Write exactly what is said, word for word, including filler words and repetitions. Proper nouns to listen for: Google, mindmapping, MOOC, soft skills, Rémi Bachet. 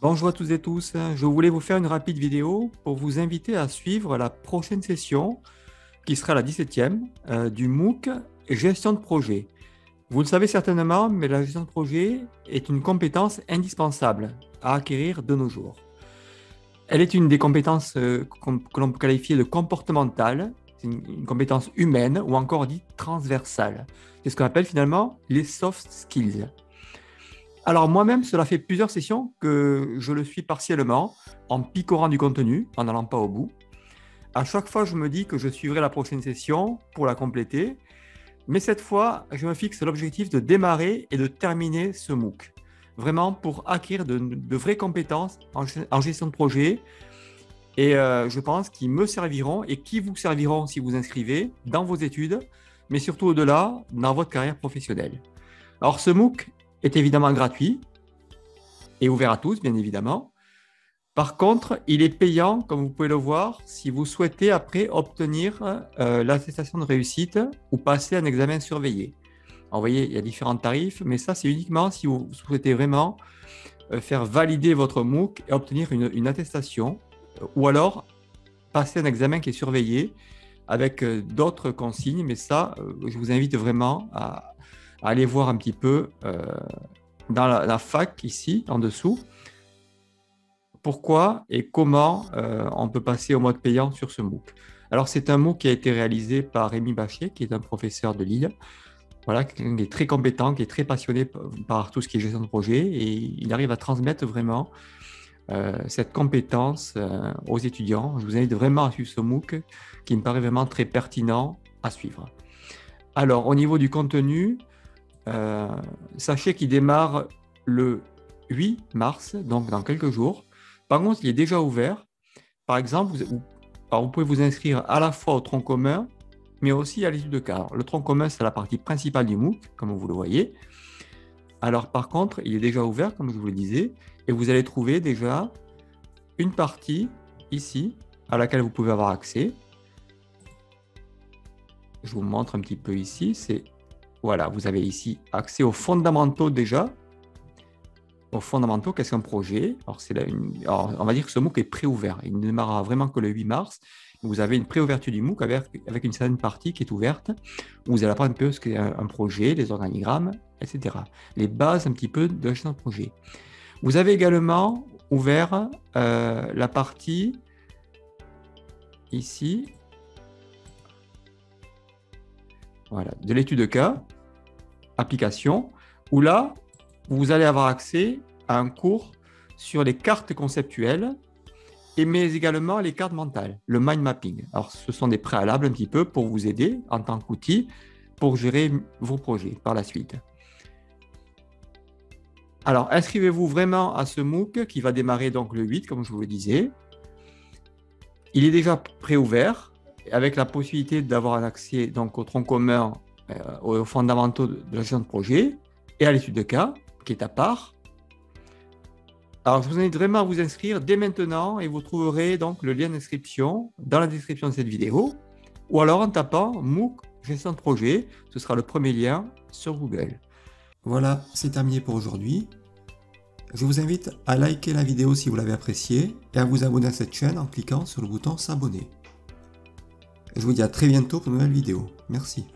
Bonjour à toutes et tous, je voulais vous faire une rapide vidéo pour vous inviter à suivre la prochaine session qui sera la dix-septième euh, du MOOC Gestion de projet. Vous le savez certainement, mais la gestion de projet est une compétence indispensable à acquérir de nos jours. Elle est une des compétences euh, que l'on peut qualifier de comportementale, c'est une, une compétence humaine ou encore dite transversale. C'est ce qu'on appelle finalement les soft skills. Alors moi-même, cela fait plusieurs sessions que je le suis partiellement, en picorant du contenu, en n'allant pas au bout. À chaque fois, je me dis que je suivrai la prochaine session pour la compléter, mais cette fois, je me fixe l'objectif de démarrer et de terminer ce MOOC, vraiment pour acquérir de, de vraies compétences en, en gestion de projet, et euh, je pense qu'ils me serviront et qui vous serviront si vous inscrivez dans vos études, mais surtout au-delà, dans votre carrière professionnelle. Alors ce MOOC est évidemment gratuit et ouvert à tous, bien évidemment. Par contre, il est payant, comme vous pouvez le voir, si vous souhaitez après obtenir euh, l'attestation de réussite ou passer un examen surveillé. Alors, vous voyez, il y a différents tarifs, mais ça, c'est uniquement si vous souhaitez vraiment euh, faire valider votre MOOC et obtenir une, une attestation, euh, ou alors passer un examen qui est surveillé avec euh, d'autres consignes. Mais ça, euh, je vous invite vraiment à... Allez voir un petit peu euh, dans la, la fac ici, en dessous, pourquoi et comment euh, on peut passer au mode payant sur ce MOOC. Alors, c'est un MOOC qui a été réalisé par Rémi Bachet, qui est un professeur de Lille. Voilà, qui est très compétent, qui est très passionné par, par tout ce qui est gestion de projet, et il arrive à transmettre vraiment euh, cette compétence euh, aux étudiants. Je vous invite vraiment à suivre ce MOOC, qui me paraît vraiment très pertinent à suivre. Alors, au niveau du contenu, Euh, sachez qu'il démarre le huit mars, donc dans quelques jours. Par contre, il est déjà ouvert. Par exemple, vous, alors vous pouvez vous inscrire à la fois au tronc commun, mais aussi à l'étude de cas. Alors, le tronc commun, c'est la partie principale du MOOC, comme vous le voyez. Alors par contre, il est déjà ouvert, comme je vous le disais, et vous allez trouver déjà une partie ici, à laquelle vous pouvez avoir accès. Je vous montre un petit peu ici, c'est... Voilà, vous avez ici accès aux fondamentaux déjà. Aux fondamentaux, qu'est-ce qu'un projet? Alors, c'est là une... Alors, on va dire que ce MOOC est pré-ouvert. Il ne démarrera vraiment que le huit mars. Vous avez une pré-ouverture du MOOC avec une certaine partie qui est ouverte. Vous allez apprendre un peu ce qu'est un projet, les organigrammes, et cetera. Les bases un petit peu de la gestion de projet. Vous avez également ouvert euh, la partie ici. Voilà, de l'étude de cas, application, où là, vous allez avoir accès à un cours sur les cartes conceptuelles, et mais également les cartes mentales, le mind mapping. Alors, ce sont des préalables un petit peu pour vous aider en tant qu'outil pour gérer vos projets par la suite. Alors, inscrivez-vous vraiment à ce MOOC qui va démarrer donc le huit, comme je vous le disais. Il est déjà pré-ouvert, avec la possibilité d'avoir un accès donc, au tronc commun, euh, aux fondamentaux de la gestion de projet et à l'étude de cas, qui est à part. Alors, je vous invite vraiment à vous inscrire dès maintenant et vous trouverez donc le lien d'inscription dans la description de cette vidéo ou alors en tapant MOOC gestion de projet, ce sera le premier lien sur Google. Voilà, c'est terminé pour aujourd'hui. Je vous invite à liker la vidéo si vous l'avez appréciée et à vous abonner à cette chaîne en cliquant sur le bouton s'abonner. Je vous dis à très bientôt pour une nouvelle vidéo. Merci.